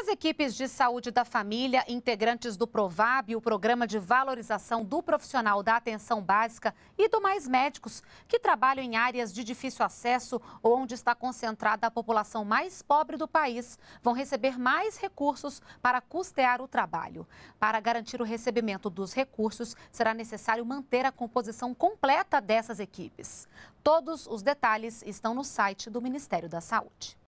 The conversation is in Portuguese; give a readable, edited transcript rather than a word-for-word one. As equipes de saúde da família, integrantes do Provab, o Programa de Valorização do Profissional da Atenção Básica, e do Mais Médicos, que trabalham em áreas de difícil acesso ou onde está concentrada a população mais pobre do país, vão receber mais recursos para custear o trabalho. Para garantir o recebimento dos recursos, será necessário manter a composição completa dessas equipes. Todos os detalhes estão no site do Ministério da Saúde.